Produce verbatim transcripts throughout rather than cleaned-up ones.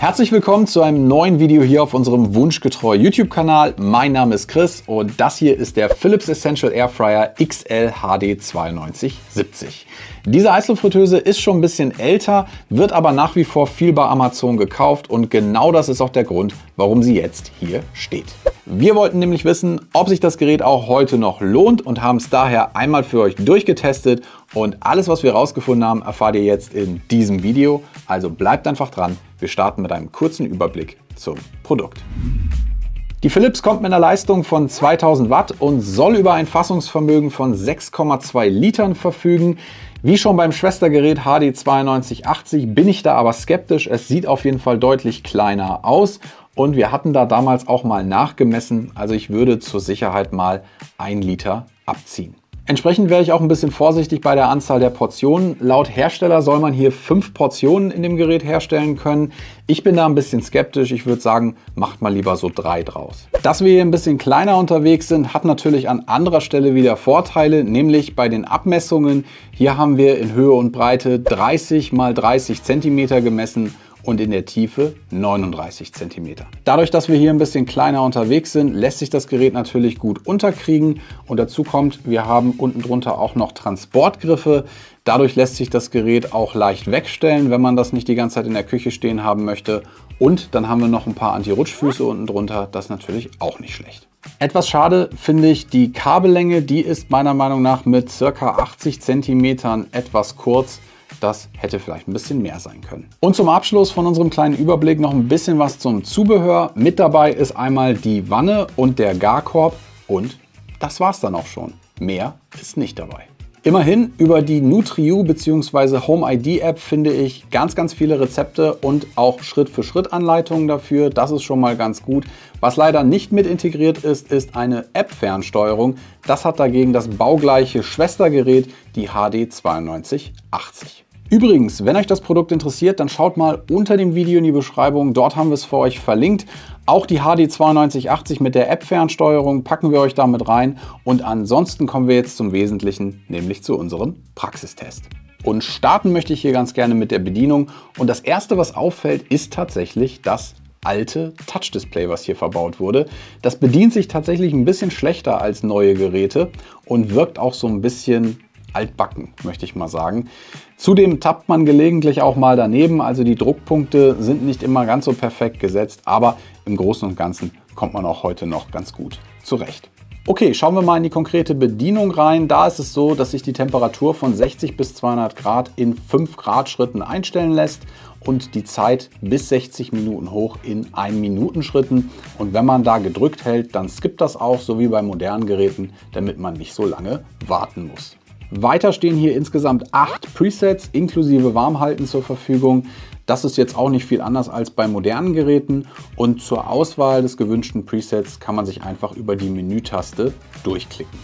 Herzlich willkommen zu einem neuen Video hier auf unserem Wunschgetreu YouTube-Kanal. Mein Name ist Chris und das hier ist der Philips Essential Airfryer X L H D zweiundneunzig siebzig. Diese Heißluftfritteuse ist schon ein bisschen älter, wird aber nach wie vor viel bei Amazon gekauft und genau das ist auch der Grund, warum sie jetzt hier steht. Wir wollten nämlich wissen, ob sich das Gerät auch heute noch lohnt und haben es daher einmal für euch durchgetestet und alles, was wir herausgefunden haben, erfahrt ihr jetzt in diesem Video. Also bleibt einfach dran. Wir starten mit einem kurzen Überblick zum Produkt. Die Philips kommt mit einer Leistung von zweitausend Watt und soll über ein Fassungsvermögen von sechs Komma zwei Litern verfügen. Wie schon beim Schwestergerät H D zweiundneunzig achtzig bin ich da aber skeptisch. Es sieht auf jeden Fall deutlich kleiner aus und wir hatten da damals auch mal nachgemessen. Also ich würde zur Sicherheit mal ein Liter abziehen. Entsprechend wäre ich auch ein bisschen vorsichtig bei der Anzahl der Portionen. Laut Hersteller soll man hier fünf Portionen in dem Gerät herstellen können. Ich bin da ein bisschen skeptisch. Ich würde sagen, macht mal lieber so drei draus. Dass wir hier ein bisschen kleiner unterwegs sind, hat natürlich an anderer Stelle wieder Vorteile, nämlich bei den Abmessungen. Hier haben wir in Höhe und Breite dreißig mal dreißig Zentimeter gemessen und in der Tiefe neununddreißig Zentimeter. Dadurch, dass wir hier ein bisschen kleiner unterwegs sind, lässt sich das Gerät natürlich gut unterkriegen. Und dazu kommt, wir haben unten drunter auch noch Transportgriffe. Dadurch lässt sich das Gerät auch leicht wegstellen, wenn man das nicht die ganze Zeit in der Küche stehen haben möchte. Und dann haben wir noch ein paar Anti-Rutschfüße unten drunter. Das ist natürlich auch nicht schlecht. Etwas schade finde ich die Kabellänge. Die ist meiner Meinung nach mit ca. achtzig Zentimetern etwas kurz. Das hätte vielleicht ein bisschen mehr sein können. Und zum Abschluss von unserem kleinen Überblick noch ein bisschen was zum Zubehör. Mit dabei ist einmal die Wanne und der Garkorb und das war's dann auch schon. Mehr ist nicht dabei. Immerhin über die NutriU bzw. Home I D App finde ich ganz, ganz viele Rezepte und auch Schritt-für-Schritt-Anleitungen dafür. Das ist schon mal ganz gut. Was leider nicht mit integriert ist, ist eine App-Fernsteuerung. Das hat dagegen das baugleiche Schwestergerät, die H D zweiundneunzig achtzig. Übrigens, wenn euch das Produkt interessiert, dann schaut mal unter dem Video in die Beschreibung. Dort haben wir es für euch verlinkt. Auch die H D zweiundneunzig achtzig mit der App-Fernsteuerung packen wir euch damit rein. Und ansonsten kommen wir jetzt zum Wesentlichen, nämlich zu unserem Praxistest. Und starten möchte ich hier ganz gerne mit der Bedienung. Und das Erste, was auffällt, ist tatsächlich das alte Touch-Display, was hier verbaut wurde. Das bedient sich tatsächlich ein bisschen schlechter als neue Geräte und wirkt auch so ein bisschen altbacken, möchte ich mal sagen. Zudem tappt man gelegentlich auch mal daneben, also die Druckpunkte sind nicht immer ganz so perfekt gesetzt, aber im Großen und Ganzen kommt man auch heute noch ganz gut zurecht. Okay, schauen wir mal in die konkrete Bedienung rein. Da ist es so, dass sich die Temperatur von sechzig bis zweihundert Grad in fünf Grad Schritten einstellen lässt und die Zeit bis sechzig Minuten hoch in ein Minuten Schritten. Und wenn man da gedrückt hält, dann skippt das auch, so wie bei modernen Geräten, damit man nicht so lange warten muss. Weiter stehen hier insgesamt acht Presets inklusive Warmhalten zur Verfügung. Das ist jetzt auch nicht viel anders als bei modernen Geräten. Und zur Auswahl des gewünschten Presets kann man sich einfach über die Menütaste durchklicken.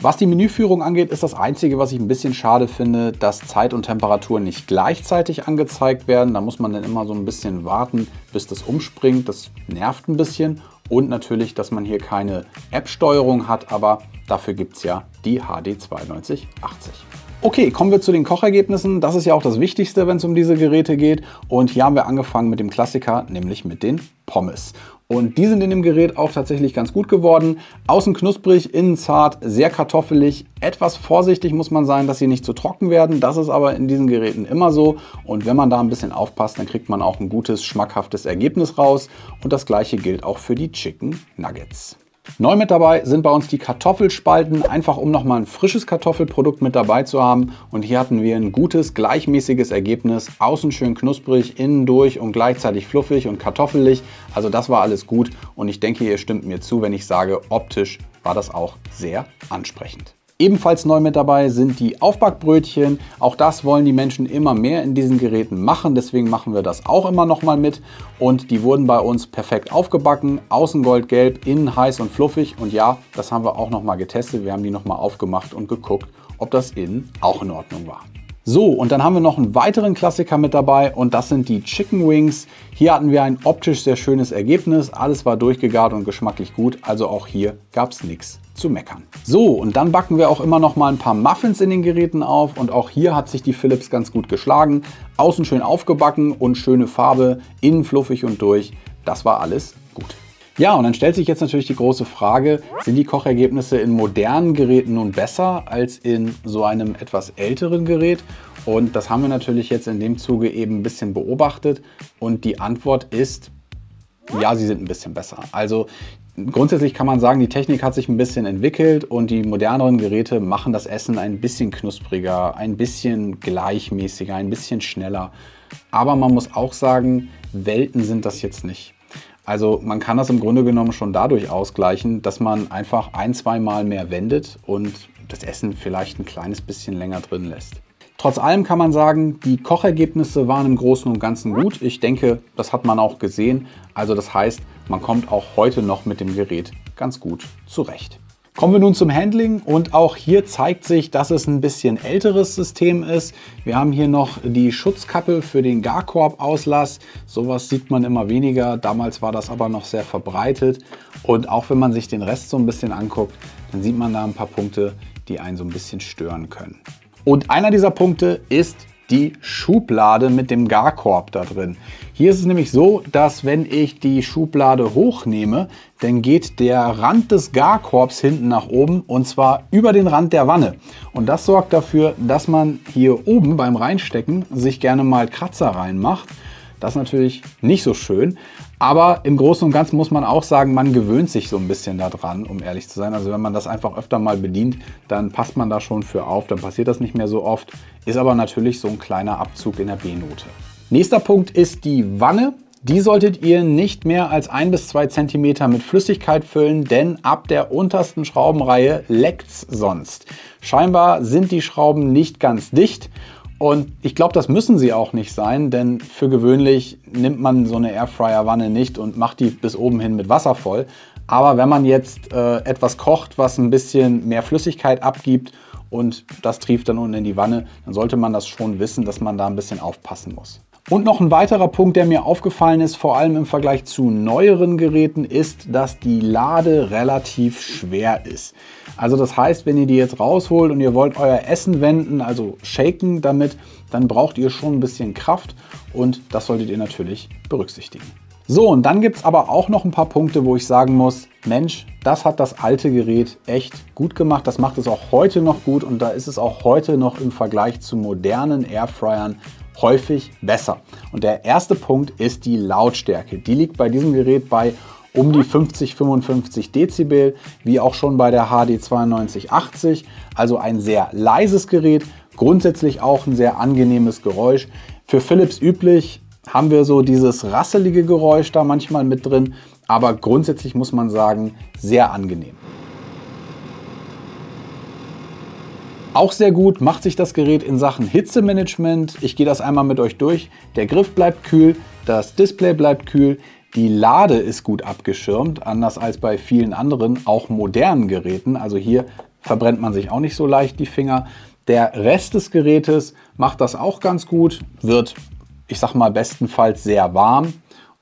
Was die Menüführung angeht, ist das Einzige, was ich ein bisschen schade finde, dass Zeit und Temperatur nicht gleichzeitig angezeigt werden. Da muss man dann immer so ein bisschen warten, bis das umspringt. Das nervt ein bisschen. Und natürlich, dass man hier keine App-Steuerung hat, aber dafür gibt es ja die H D zweiundneunzig achtzig. Okay, kommen wir zu den Kochergebnissen. Das ist ja auch das Wichtigste, wenn es um diese Geräte geht. Und hier haben wir angefangen mit dem Klassiker, nämlich mit den Pommes. Und die sind in dem Gerät auch tatsächlich ganz gut geworden. Außen knusprig, innen zart, sehr kartoffelig. Etwas vorsichtig muss man sein, dass sie nicht zu trocken werden. Das ist aber in diesen Geräten immer so. Und wenn man da ein bisschen aufpasst, dann kriegt man auch ein gutes, schmackhaftes Ergebnis raus. Und das Gleiche gilt auch für die Chicken Nuggets. Neu mit dabei sind bei uns die Kartoffelspalten, einfach um nochmal ein frisches Kartoffelprodukt mit dabei zu haben. Und hier hatten wir ein gutes, gleichmäßiges Ergebnis. Außen schön knusprig, innen durch und gleichzeitig fluffig und kartoffelig. Also das war alles gut und ich denke, ihr stimmt mir zu, wenn ich sage, optisch war das auch sehr ansprechend. Ebenfalls neu mit dabei sind die Aufbackbrötchen. Auch das wollen die Menschen immer mehr in diesen Geräten machen. Deswegen machen wir das auch immer noch mal mit. Und die wurden bei uns perfekt aufgebacken. Außen goldgelb, innen heiß und fluffig. Und ja, das haben wir auch noch mal getestet. Wir haben die noch mal aufgemacht und geguckt, ob das innen auch in Ordnung war. So, und dann haben wir noch einen weiteren Klassiker mit dabei und das sind die Chicken Wings. Hier hatten wir ein optisch sehr schönes Ergebnis. Alles war durchgegart und geschmacklich gut. Also auch hier gab es nichts zu meckern. So, und dann backen wir auch immer noch mal ein paar Muffins in den Geräten auf und auch hier hat sich die Philips ganz gut geschlagen. Außen schön aufgebacken und schöne Farbe, innen fluffig und durch. Das war alles gut. Ja, und dann stellt sich jetzt natürlich die große Frage, sind die Kochergebnisse in modernen Geräten nun besser als in so einem etwas älteren Gerät? Und das haben wir natürlich jetzt in dem Zuge eben ein bisschen beobachtet und die Antwort ist, ja, sie sind ein bisschen besser. Also grundsätzlich kann man sagen, die Technik hat sich ein bisschen entwickelt und die moderneren Geräte machen das Essen ein bisschen knuspriger, ein bisschen gleichmäßiger, ein bisschen schneller. Aber man muss auch sagen, Welten sind das jetzt nicht. Also man kann das im Grunde genommen schon dadurch ausgleichen, dass man einfach ein, zwei Mal mehr wendet und das Essen vielleicht ein kleines bisschen länger drin lässt. Trotz allem kann man sagen, die Kochergebnisse waren im Großen und Ganzen gut. Ich denke, das hat man auch gesehen. Also das heißt, man kommt auch heute noch mit dem Gerät ganz gut zurecht. Kommen wir nun zum Handling und auch hier zeigt sich, dass es ein bisschen älteres System ist. Wir haben hier noch die Schutzkappe für den Garkorbauslass. Sowas sieht man immer weniger, damals war das aber noch sehr verbreitet. Und auch wenn man sich den Rest so ein bisschen anguckt, dann sieht man da ein paar Punkte, die einen so ein bisschen stören können. Und einer dieser Punkte ist die Schublade mit dem Garkorb da drin. Hier ist es nämlich so, dass wenn ich die Schublade hochnehme, dann geht der Rand des Garkorbs hinten nach oben und zwar über den Rand der Wanne. Und das sorgt dafür, dass man hier oben beim Reinstecken sich gerne mal Kratzer reinmacht. Das ist natürlich nicht so schön, aber im Großen und Ganzen muss man auch sagen, man gewöhnt sich so ein bisschen daran, um ehrlich zu sein. Also wenn man das einfach öfter mal bedient, dann passt man da schon für auf, dann passiert das nicht mehr so oft. Ist aber natürlich so ein kleiner Abzug in der B-Note. Nächster Punkt ist die Wanne. Die solltet ihr nicht mehr als ein bis zwei Zentimeter mit Flüssigkeit füllen, denn ab der untersten Schraubenreihe leckt's sonst. Scheinbar sind die Schrauben nicht ganz dicht. Und ich glaube, das müssen sie auch nicht sein, denn für gewöhnlich nimmt man so eine Airfryer-Wanne nicht und macht die bis oben hin mit Wasser voll. Aber wenn man jetzt äh, etwas kocht, was ein bisschen mehr Flüssigkeit abgibt und das trieft dann unten in die Wanne, dann sollte man das schon wissen, dass man da ein bisschen aufpassen muss. Und noch ein weiterer Punkt, der mir aufgefallen ist, vor allem im Vergleich zu neueren Geräten, ist, dass die Lade relativ schwer ist. Also das heißt, wenn ihr die jetzt rausholt und ihr wollt euer Essen wenden, also shaken damit, dann braucht ihr schon ein bisschen Kraft und das solltet ihr natürlich berücksichtigen. So, und dann gibt es aber auch noch ein paar Punkte, wo ich sagen muss, Mensch, das hat das alte Gerät echt gut gemacht. Das macht es auch heute noch gut und da ist es auch heute noch im Vergleich zu modernen Airfryern häufig besser. Und der erste Punkt ist die Lautstärke. Die liegt bei diesem Gerät bei um die fünfzig, fünfundfünfzig Dezibel, wie auch schon bei der H D zweiundneunzig achtzig. Also ein sehr leises Gerät, grundsätzlich auch ein sehr angenehmes Geräusch. Für Philips üblich haben wir so dieses rasselige Geräusch da manchmal mit drin, aber grundsätzlich muss man sagen, sehr angenehm. Auch sehr gut macht sich das Gerät in Sachen Hitzemanagement. Ich gehe das einmal mit euch durch. Der Griff bleibt kühl, das Display bleibt kühl, die Lade ist gut abgeschirmt, anders als bei vielen anderen, auch modernen Geräten. Also hier verbrennt man sich auch nicht so leicht die Finger. Der Rest des Gerätes macht das auch ganz gut, wird, ich sag mal, bestenfalls sehr warm.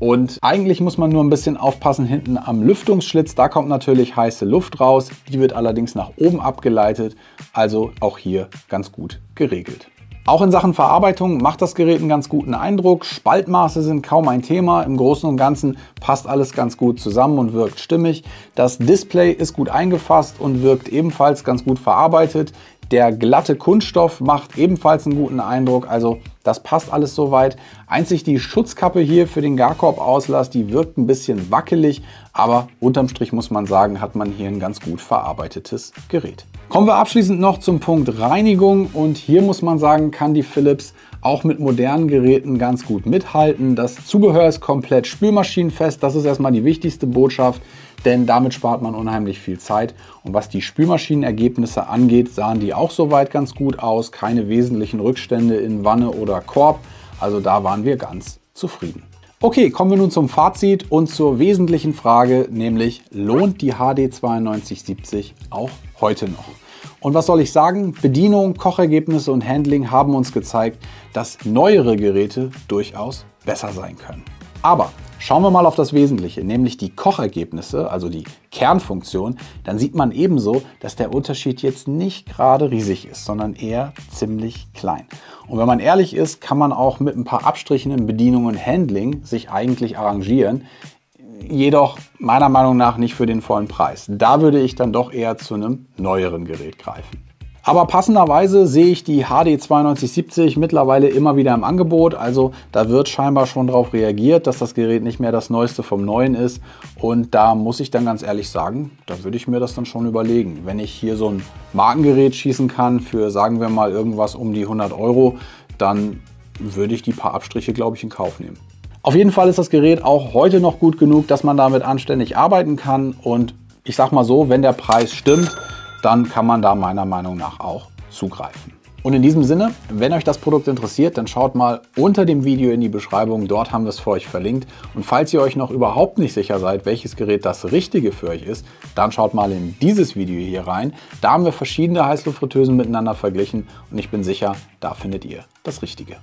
Und eigentlich muss man nur ein bisschen aufpassen hinten am Lüftungsschlitz, da kommt natürlich heiße Luft raus, die wird allerdings nach oben abgeleitet, also auch hier ganz gut geregelt. Auch in Sachen Verarbeitung macht das Gerät einen ganz guten Eindruck, Spaltmaße sind kaum ein Thema, im Großen und Ganzen passt alles ganz gut zusammen und wirkt stimmig. Das Display ist gut eingefasst und wirkt ebenfalls ganz gut verarbeitet. Der glatte Kunststoff macht ebenfalls einen guten Eindruck, also das passt alles soweit. Einzig die Schutzkappe hier für den Garkorbauslass, die wirkt ein bisschen wackelig, aber unterm Strich muss man sagen, hat man hier ein ganz gut verarbeitetes Gerät. Kommen wir abschließend noch zum Punkt Reinigung und hier muss man sagen, kann die Philips auch mit modernen Geräten ganz gut mithalten. Das Zubehör ist komplett spülmaschinenfest, das ist erstmal die wichtigste Botschaft, denn damit spart man unheimlich viel Zeit. Und was die Spülmaschinenergebnisse angeht, sahen die auch soweit ganz gut aus. Keine wesentlichen Rückstände in Wanne oder Korb. Also da waren wir ganz zufrieden. Okay, kommen wir nun zum Fazit und zur wesentlichen Frage, nämlich lohnt die H D zweiundneunzig siebzig auch heute noch? Und was soll ich sagen? Bedienung, Kochergebnisse und Handling haben uns gezeigt, dass neuere Geräte durchaus besser sein können. Aber Schauen wir mal auf das Wesentliche, nämlich die Kochergebnisse, also die Kernfunktion. Dann sieht man ebenso, dass der Unterschied jetzt nicht gerade riesig ist, sondern eher ziemlich klein. Und wenn man ehrlich ist, kann man auch mit ein paar Abstrichen in Bedienung und Handling sich eigentlich arrangieren. Jedoch meiner Meinung nach nicht für den vollen Preis. Da würde ich dann doch eher zu einem neueren Gerät greifen. Aber passenderweise sehe ich die H D zweiundneunzig siebzig mittlerweile immer wieder im Angebot. Also da wird scheinbar schon darauf reagiert, dass das Gerät nicht mehr das Neueste vom Neuen ist. Und da muss ich dann ganz ehrlich sagen, da würde ich mir das dann schon überlegen. Wenn ich hier so ein Markengerät schießen kann für, sagen wir mal, irgendwas um die hundert Euro, dann würde ich die paar Abstriche, glaube ich, in Kauf nehmen. Auf jeden Fall ist das Gerät auch heute noch gut genug, dass man damit anständig arbeiten kann. Und ich sag mal so, wenn der Preis stimmt, dann kann man da meiner Meinung nach auch zugreifen. Und in diesem Sinne, wenn euch das Produkt interessiert, dann schaut mal unter dem Video in die Beschreibung, dort haben wir es für euch verlinkt. Und falls ihr euch noch überhaupt nicht sicher seid, welches Gerät das richtige für euch ist, dann schaut mal in dieses Video hier rein. Da haben wir verschiedene Heißluftfritteusen miteinander verglichen und ich bin sicher, da findet ihr das Richtige.